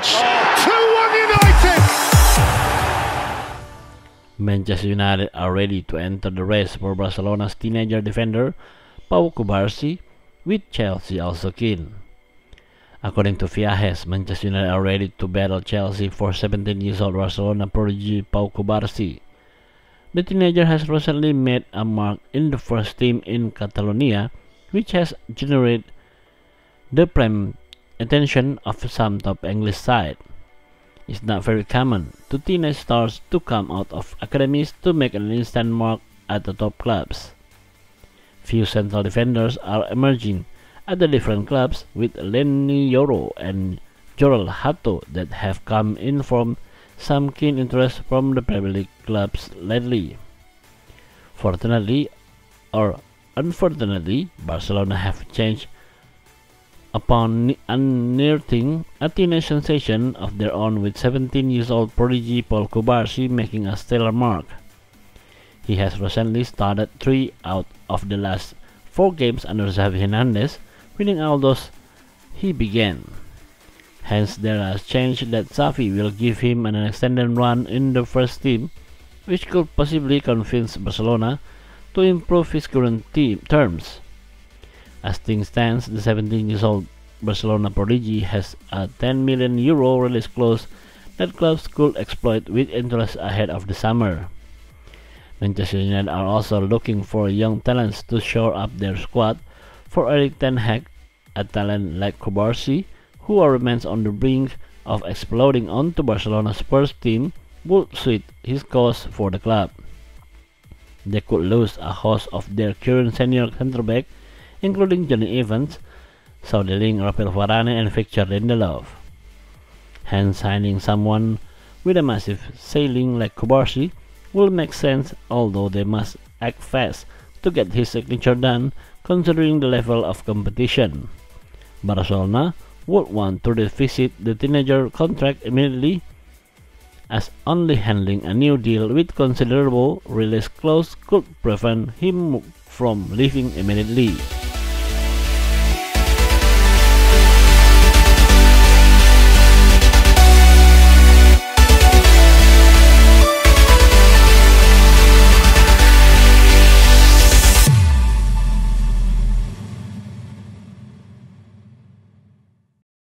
2-1 United! Manchester United are ready to enter the race for Barcelona's teenager defender Pau Cubarsi, with Chelsea also keen. According to Fichajes, Manchester United are ready to battle Chelsea for 17-year-old Barcelona prodigy Pau Cubarsi. The teenager has recently made a mark in the first team in Catalonia, which has generated the prime attention of some top English side. It's not very common to teenage stars to come out of academies to make an instant mark at the top clubs. Few central defenders are emerging at the different clubs, with Lenny Yoro and Jorrel Hato that have come in from some keen interest from the Premier League clubs lately. Fortunately or unfortunately, Barcelona have changed upon unearthing a teenage sensation of their own, with 17-year-old prodigy Pau Cubarsi making a stellar mark. He has recently started 3 out of the last 4 games under Xavi Hernandez, winning all those he began. Hence, there is a chance that Xavi will give him an extended run in the first team, which could possibly convince Barcelona to improve his current team terms. As things stand, the 17-year-old Barcelona prodigy has a €10 million release clause that clubs could exploit with interest ahead of the summer. Manchester United are also looking for young talents to shore up their squad. For Erik ten Hag, a talent like Cubarsi, who remains on the brink of exploding onto Barcelona's first team, would suit his cause for the club. They could lose a host of their current senior centre-back, including Johnny Evans, Saudi-Ling, Raphael Varane, and Victor Lindelof. Hence, signing someone with a massive ceiling like Cubarsi will make sense, although they must act fast to get his signature done, considering the level of competition. Barcelona would want to revisit the teenager contract immediately, as only handling a new deal with considerable release clause could prevent him from leaving immediately.